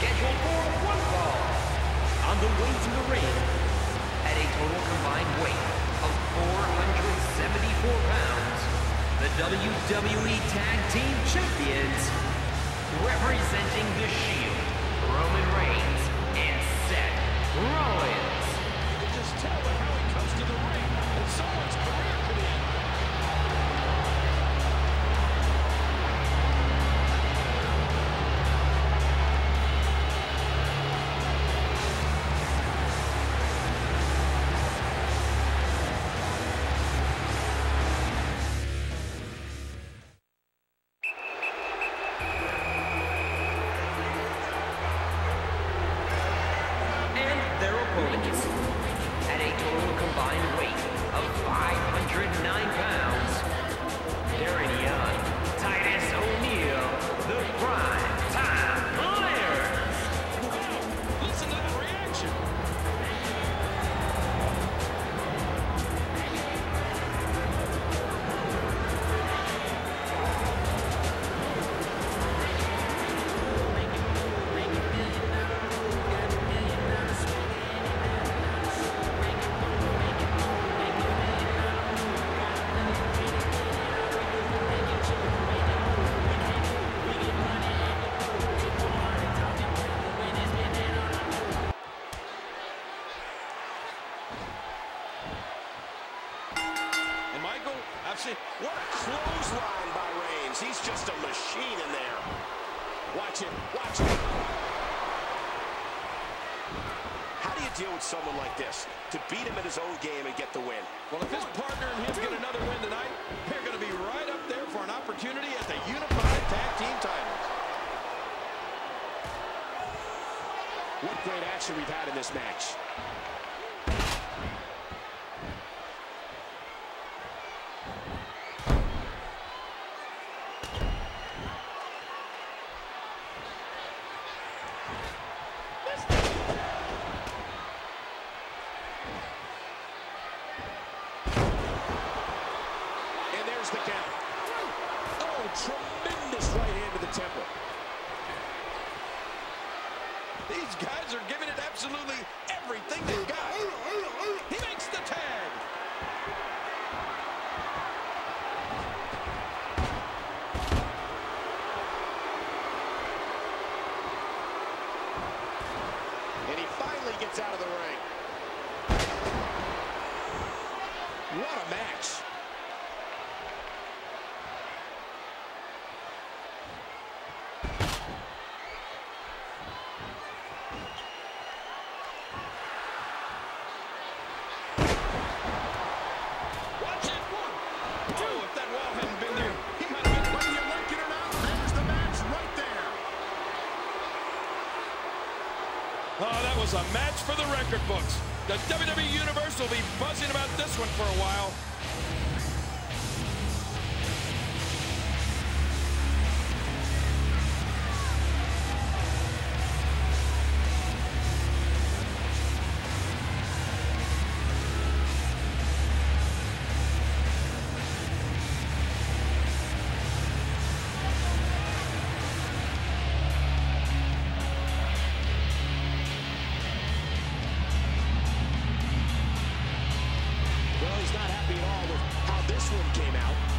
scheduled for one fall. On the way to the ring, at a total combined weight of 474 pounds, the WWE Tag Team Champions, representing The Shield, Roman Reigns and Seth Rollins. You can just tell by how he comes to the ring that someone's career could end. At a total combined weight of 509 pounds, Darren Young, Titus O'Neil, the Prime Time Players. Wow, listen to that reaction. What a clothesline by Reigns. He's just a machine in there. Watch it, watch it. How do you deal with someone like this? To beat him in his own game and get the win. Well, if his partner and him get another win tonight, they're going to be right up there for an opportunity at the Unified Tag Team titles. What great action we've had in this match. The count. Oh, tremendous right hand to the temple. These guys are giving it absolutely everything they've got. He makes the tag. And he finally gets out of the ring. What a match. Oh, that was a match for the record books. The WWE Universe will be buzzing about this one for a while. Not happy at all with how this one came out.